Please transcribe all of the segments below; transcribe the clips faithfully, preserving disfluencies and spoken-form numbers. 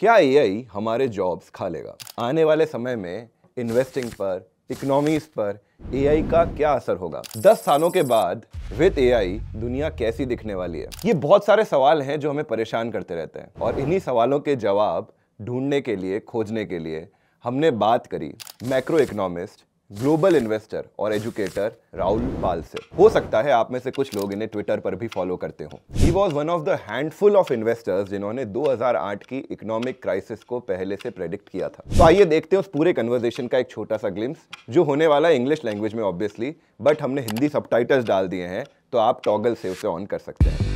क्या एआई हमारे जॉब्स खा लेगा? आने वाले समय में इन्वेस्टिंग पर, इकोनॉमीज पर एआई का क्या असर होगा? दस सालों के बाद विद एआई दुनिया कैसी दिखने वाली है? ये बहुत सारे सवाल हैं जो हमें परेशान करते रहते हैं, और इन्हीं सवालों के जवाब ढूंढने के लिए, खोजने के लिए हमने बात करी मैक्रो इकोनॉमिस्ट, ग्लोबल इन्वेस्टर और एजुकेटर राहुल पाल से। हो सकता है आप में से कुछ लोग इन्हें ट्विटर पर भी फॉलो करते हो। He was one of the handful of investors जिन्होंने दो हज़ार आठ की इकोनॉमिक क्राइसिस को पहले से प्रेडिक्ट किया था। तो आइए देखते हैं उस पूरे कन्वर्सेशन का एक छोटा सा ग्लिम्स, जो होने वाला है इंग्लिश लैंग्वेज में ऑब्वियसली, बट हमने हिंदी सबटाइटल्स डाल दिए हैं तो आप टॉगल से उसे ऑन कर सकते हैं।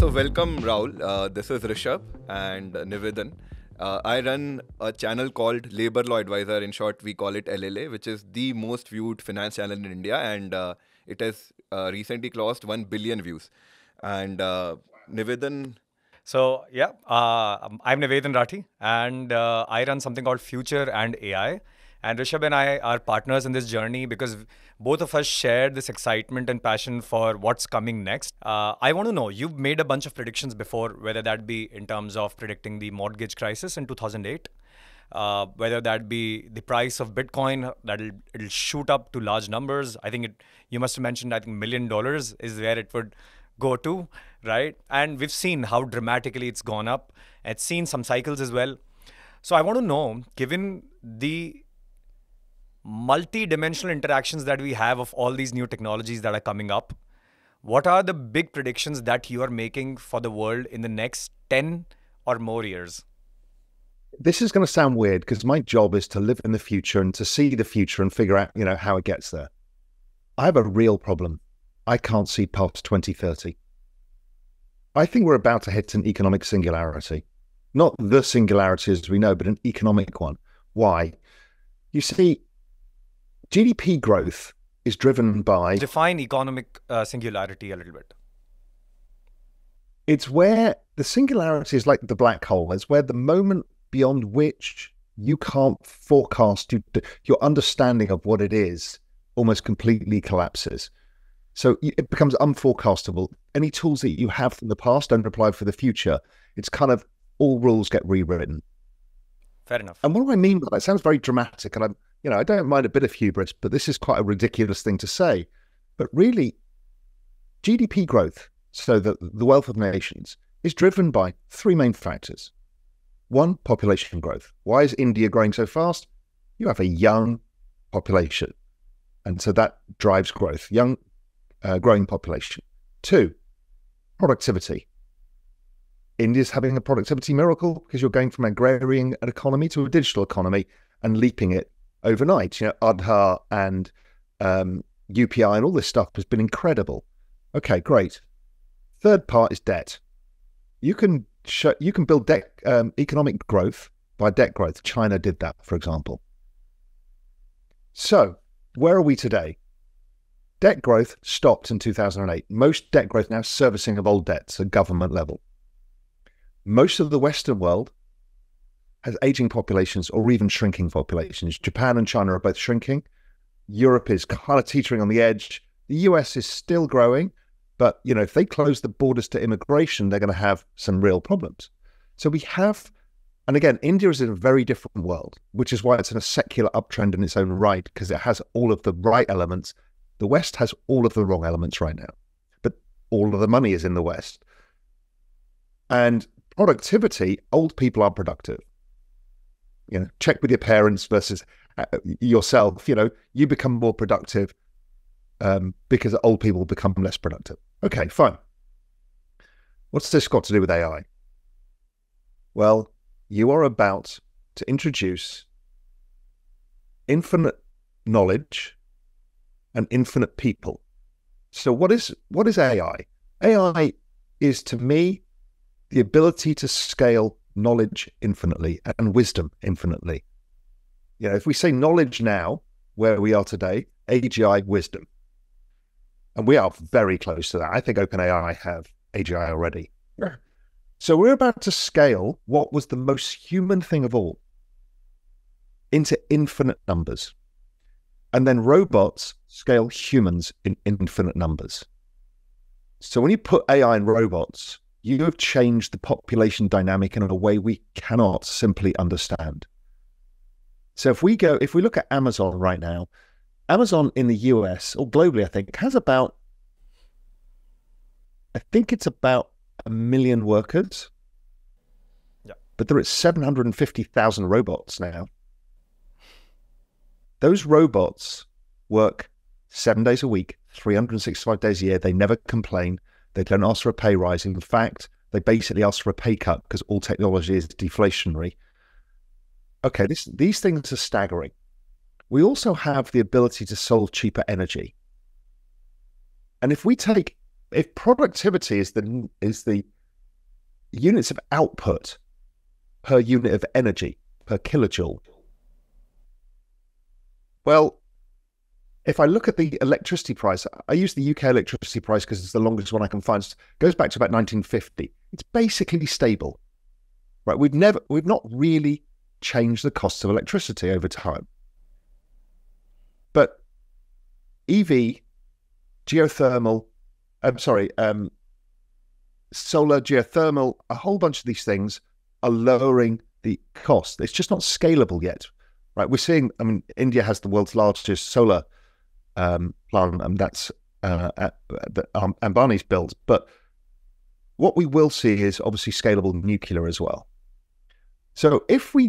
So welcome Rahul, uh, this is Rishabh and uh, Nivedan. Uh, I run a channel called Labour Law Advisor, in short we call it L L A, which is the most viewed finance channel in India, and uh, it has uh, recently crossed one billion views. And uh, Nivedan... So yeah, uh, I'm Nivedan Rathi and uh, I run something called Future and A I. And Rishabh and I are partners in this journey because both of us share this excitement and passion for what's coming next. Uh, I want to know, you've made a bunch of predictions before, whether that be in terms of predicting the mortgage crisis in two thousand eight, uh, whether that be the price of Bitcoin, that it'll, it'll shoot up to large numbers. I think it, you must have mentioned, I think million dollars is where it would go to, right? And we've seen how dramatically it's gone up. It's seen some cycles as well. So I want to know, given the multi-dimensional interactions that we have of all these new technologies that are coming up, what are the big predictions that you are making for the world in the next ten or more years? This is going to sound weird because my job is to live in the future and to see the future and figure out, you know, how it gets there. I have a real problem. I can't see past twenty thirty. I think we're about to hit an economic singularity. Not the singularity as we know, but an economic one. Why? You see, G D P growth is driven by... Define economic uh, singularity a little bit. It's where the singularity is like the black hole. It's where the moment beyond which you can't forecast, you, your understanding of what it is almost completely collapses. So it becomes unforecastable. Any tools that you have from the past don't apply for the future. It's kind of all rules get rewritten. Fair enough. And what do I mean by that? It sounds very dramatic, and I'm... You know, I don't mind a bit of hubris, but this is quite a ridiculous thing to say. But really, G D P growth, so the, the wealth of nations, is driven by three main factors. One, population growth. Why is India growing so fast? You have a young population, and so that drives growth, young, uh, growing population. Two, productivity. India's having a productivity miracle because you're going from agrarian economy to a digital economy and leaping it overnight. You know, Adhaar and um, U P I and all this stuff has been incredible. Okay, great. Third part is debt. You can show, you can build debt, um, economic growth by debt growth. China did that, for example. So where are we today? Debt growth stopped in two thousand eight. Most debt growth now servicing of old debts at government level. Most of the Western world has aging populations or even shrinking populations. Japan and China are both shrinking. Europe is kind of teetering on the edge. The U S is still growing, but you know, if they close the borders to immigration, they're going to have some real problems. So we have, and again, India is in a very different world, which is why it's in a secular uptrend in its own right, because it has all of the right elements. The West has all of the wrong elements right now, but all of the money is in the West. And productivity, old people are productive. You know, check with your parents versus yourself. You know, you become more productive um, because old people become less productive. Okay, fine. What's this got to do with A I? Well, you are about to introduce infinite knowledge and infinite people. So what is, what is A I? A I is, to me, the ability to scale knowledge infinitely and wisdom infinitely. You know, if we say knowledge now, where we are today, A G I wisdom. And we are very close to that. I think OpenAI have A G I already. Yeah. So we're about to scale what was the most human thing of all into infinite numbers. And then robots scale humans in infinite numbers. So when you put A I in robots, you have changed the population dynamic in a way we cannot simply understand. So if we go, if we look at Amazon right now, Amazon in the U S or globally, I think, has about, I think it's about a million workers. Yeah. But there are seven hundred fifty thousand robots now. Those robots work seven days a week, three hundred sixty-five days a year. They never complain. They don't ask for a pay rise. In fact, they basically ask for a pay cut because all technology is deflationary. Okay, this, these things are staggering. We also have the ability to solve cheaper energy. And if we take, if productivity is the, is the units of output per unit of energy, per kilojoule, well, if I look at the electricity price, I use the U K electricity price because it's the longest one I can find. It goes back to about nineteen fifty. It's basically stable, right? We've never, we've not really changed the cost of electricity over time. But E V, geothermal, I'm sorry, um, solar, geothermal, a whole bunch of these things are lowering the cost. It's just not scalable yet, right? We're seeing, I mean, India has the world's largest solar Um, plan, and that's uh, uh, that um, Ambani's built. But what we will see is obviously scalable nuclear as well. So if we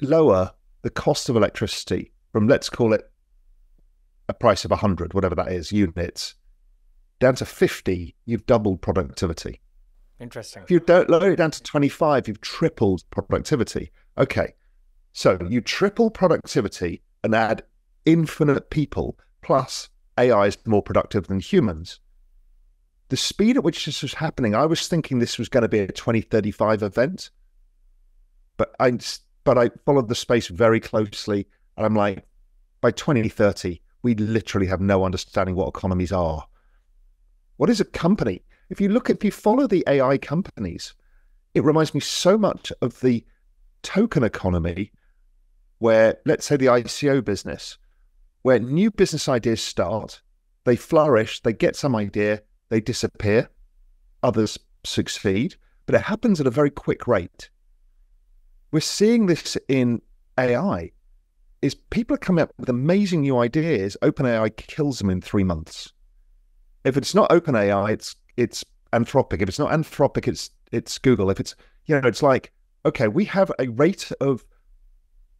lower the cost of electricity from, let's call it a price of one hundred, whatever that is, units, down to fifty, you've doubled productivity. Interesting. If you don't lower it down to twenty-five, you've tripled productivity. Okay, so you triple productivity and add infinite people. Plus, A I is more productive than humans. The speed at which this was happening, I was thinking this was going to be a twenty thirty-five event, but I but I followed the space very closely, and I'm like, by twenty thirty, we literally have no understanding what economies are. What is a company? If you look, if you follow the A I companies, it reminds me so much of the token economy, where let's say the I C O business, where new business ideas start, they flourish, they get some idea, they disappear, others succeed, but it happens at a very quick rate. We're seeing this in A I, is people are coming up with amazing new ideas, OpenAI kills them in three months. If it's not OpenAI, it's it's Anthropic. If it's not Anthropic, it's it's Google. If it's, you know, it's like, okay, we have a rate of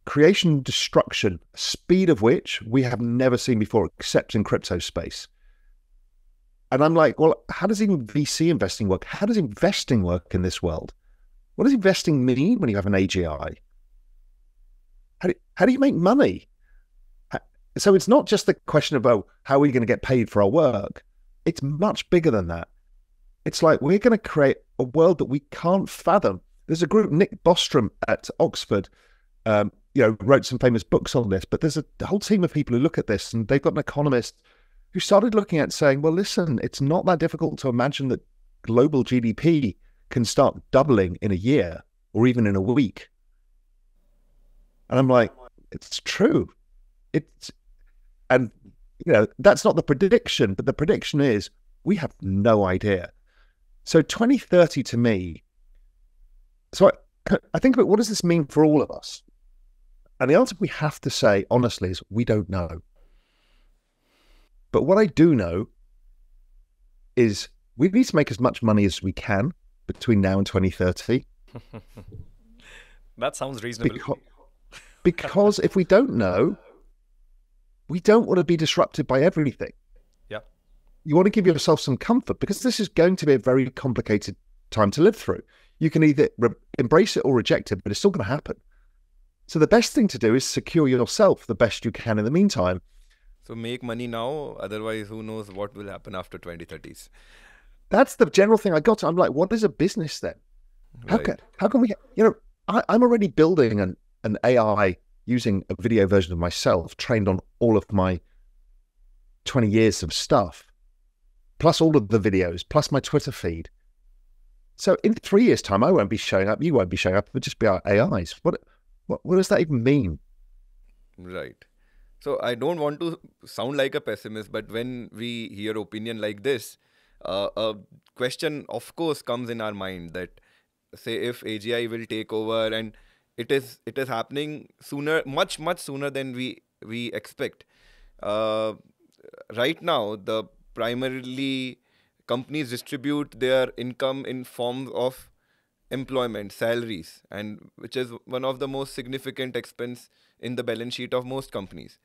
creation and destruction, speed of which we have never seen before, except in crypto space. And I'm like, well, how does even V C investing work? How does investing work in this world? What does investing mean when you have an A G I? How do, how do you make money? So it's not just the question of, oh, how are we going to get paid for our work? It's much bigger than that. It's like, we're going to create a world that we can't fathom. There's a group, Nick Bostrom at Oxford, um, you know, wrote some famous books on this, but there's a whole team of people who look at this, and they've got an economist who started looking at saying, well, listen, it's not that difficult to imagine that global G D P can start doubling in a year or even in a week. And I'm like, it's true. It's, and you know, that's not the prediction, but the prediction is we have no idea. So twenty thirty to me, so I, I think about, what does this mean for all of us? And the answer we have to say, honestly, is we don't know. But what I do know is we need to make as much money as we can between now and twenty thirty. That sounds reasonable. Because, because if we don't know, we don't want to be disrupted by everything. Yeah. You want to give yourself some comfort, because this is going to be a very complicated time to live through. You can either embrace it or reject it, but it's still going to happen. So the best thing to do is secure yourself the best you can in the meantime. So make money now, otherwise who knows what will happen after twenty thirties. That's the general thing I got. I'm like, what is a business then? How, right. can, how can we, you know, I, I'm already building an, an A I using a video version of myself trained on all of my twenty years of stuff, plus all of the videos, plus my Twitter feed. So in three years time, I won't be showing up, you won't be showing up, it'll just be our A Is. What? What, what does that even mean? Right. So I don't want to sound like a pessimist, but when we hear opinion like this, uh, a question of course comes in our mind that, say, if A G I will take over, and it is it is happening sooner, much much sooner than we we expect. Uh, right now, the primarily companies distribute their income in forms of employment, salaries, and which is one of the most significant expense in the balance sheet of most companies.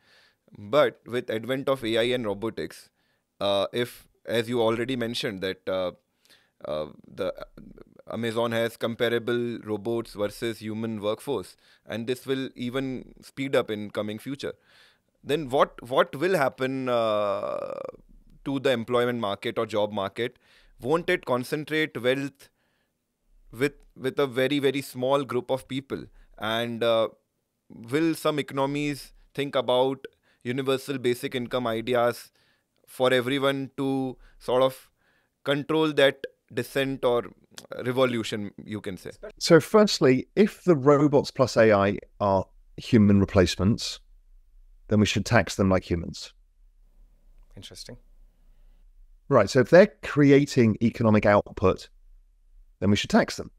But with advent of A I and robotics, uh, if, as you already mentioned, that uh, uh, the Amazon has comparable robots versus human workforce, and this will even speed up in coming future, then what what will happen uh, to the employment market or job market? Won't it concentrate wealth with with a very, very small group of people? And uh, will some economies think about universal basic income ideas for everyone to sort of control that dissent or revolution, you can say? So firstly, if the robots plus A I are human replacements, then we should tax them like humans. Interesting. Right, so if they're creating economic output, then we should tax them.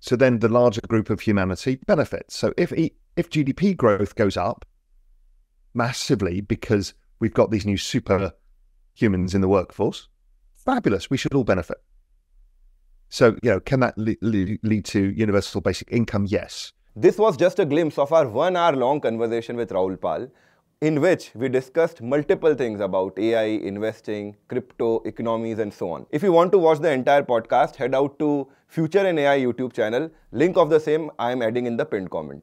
So then the larger group of humanity benefits. So if if G D P growth goes up massively because we've got these new super humans in the workforce, fabulous, we should all benefit. So, you know, can that le le lead to universal basic income? Yes. This was just a glimpse of our one hour long conversation with Rahul Pal, in which we discussed multiple things about A I, investing, crypto, economies, and so on. If you want to watch the entire podcast, head out to Future and A I YouTube channel. Link of the same I am adding in the pinned comment.